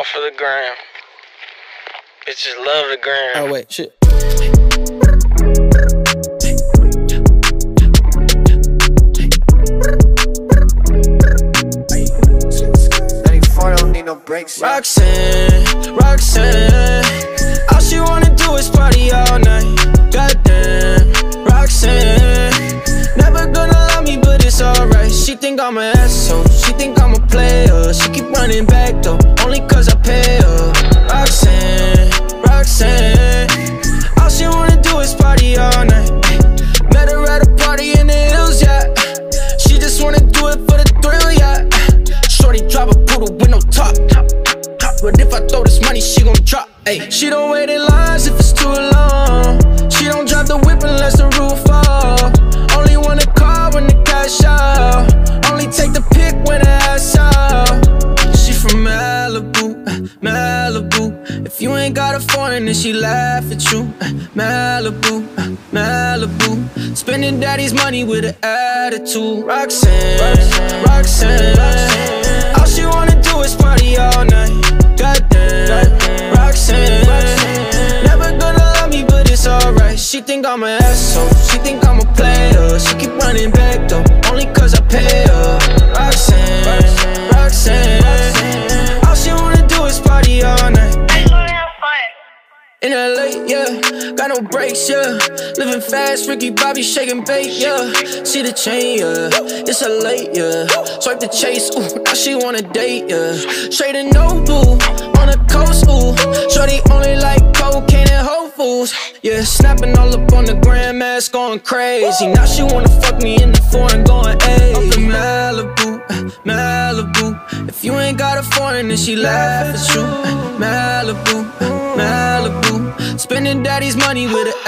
all for the gram. Bitches love the gram. Oh, wait, shit. Roxanne, Roxanne, all she wanna do is party all night. Goddamn, Roxanne, never gonna love me, but it's alright. She think I'm an asshole, she think I'm a player. She keep running back though, only cause I pay her. Roxanne, Roxanne, all she wanna do is party all night. Met her at a party in the hills, yeah. She just wanna do it for the thrill, yeah. Shorty drive a poodle with no top. But if I throw this money, she gon' drop. Ayy, she don't wait in lines if it's too long. She don't drop the whip unless the roof fall. Only wanna call when the cash out. Only take the pick when the ass out. She from Malibu, Malibu. If you ain't got a foreign, then she laugh at you. Malibu, Malibu. Spending daddy's money with an attitude. Roxanne, Roxanne, Roxanne, Roxanne. All she wanna do is party all night. Goddamn, Roxanne, Roxanne, never gonna love me, but it's alright. She think I'm an asshole, she think I'm a player. She keep running back though, only cause I pay her. Roxanne, Roxanne, Roxanne, Roxanne, all she wanna do is party all night. In LA, yeah, got no brakes, yeah. Living fast, Ricky Bobby shaking bait, yeah. See the chain, yeah, it's a late, yeah. Swipe the chase, ooh, now she wanna date, yeah. Straight and no boo, on the coast, ooh. Shorty only like cocaine and Whole Foods, yeah. Snapping all up on the grandmas, going crazy. Now she wanna fuck me in the foreign, going hey. I'm from Malibu, Malibu. If you ain't got a foreign, then she laugh at you. Malibu, Malibu. Spending daddy's money with an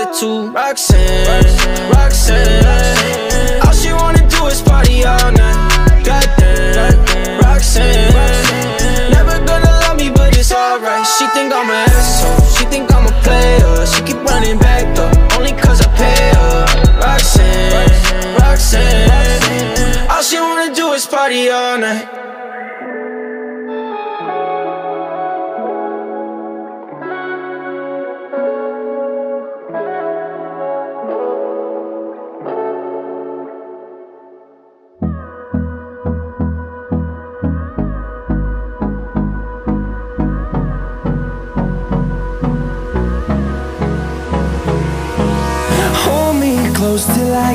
attitude. Roxanne, Roxanne, Roxanne, Roxanne, all she wanna do is party all night. Goddamn, Roxanne, Roxanne, never gonna love me, but it's alright. She think I'm an asshole, she think I'm a player. She keep running back though, only cause I pay her. Roxanne, Roxanne, Roxanne, all she wanna do is party all night. Till I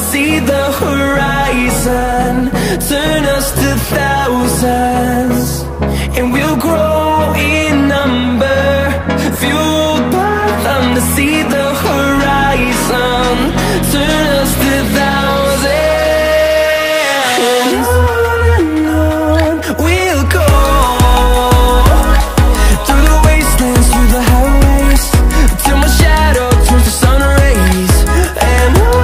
see the horizon, turn us to thousands, and we'll grow in number, fueled by them to see the horizon, turn us to thousands, and on we'll go, through the wastelands, through the highways, till my shadow turns to sun rays, and on we'll go, through the wastelands, through the highways, and on we'll go.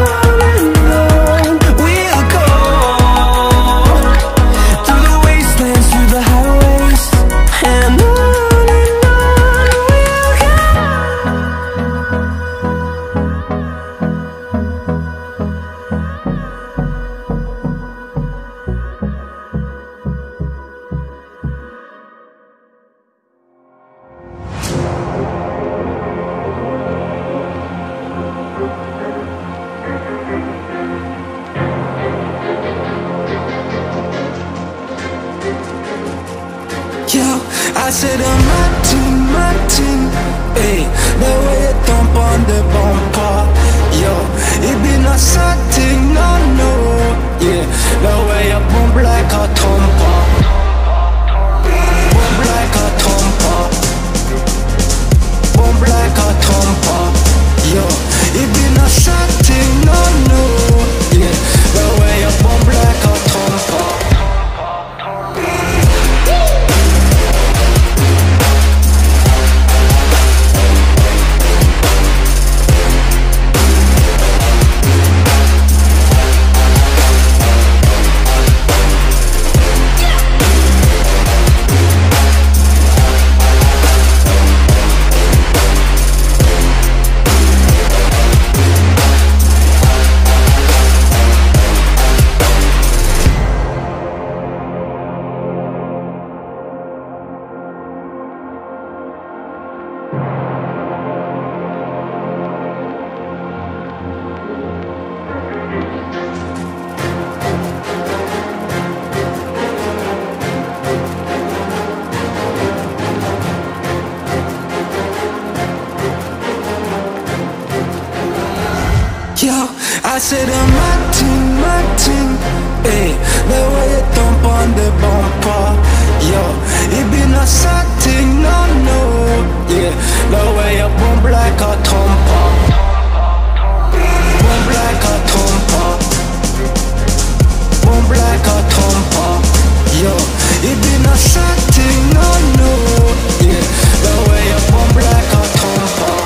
Yo, I said I'm my team, ayy, the way you thump on the bumper, yo, it be not something, no, yeah, the way you bump like a thumper, bump like a thumper, bump like a thumper, yo, it be not something, no, yeah, the way you bump like a thumper. I said I'm my team, ayy, the way you thump on the bumper, yo, it be not something, no, yeah, the way you bump like a thumper, bump like a thumper, bump like a thumper, yo, it be not something, no, yeah, the way you bump like a thumper.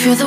Feel the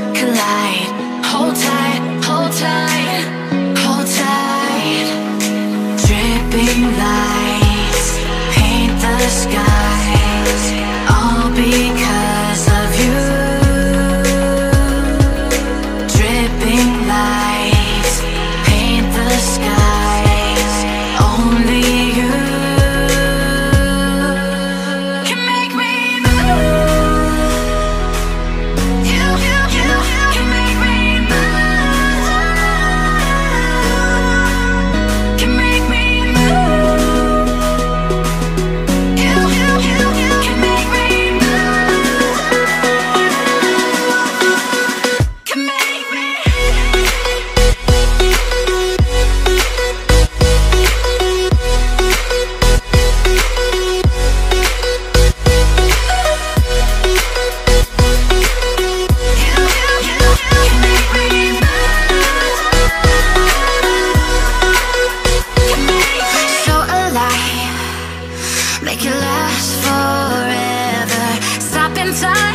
collide. Hold tight, hold tight, hold tight. Dripping lights paint the skies, all because of you. Dripping lights skies, only you. sometimes.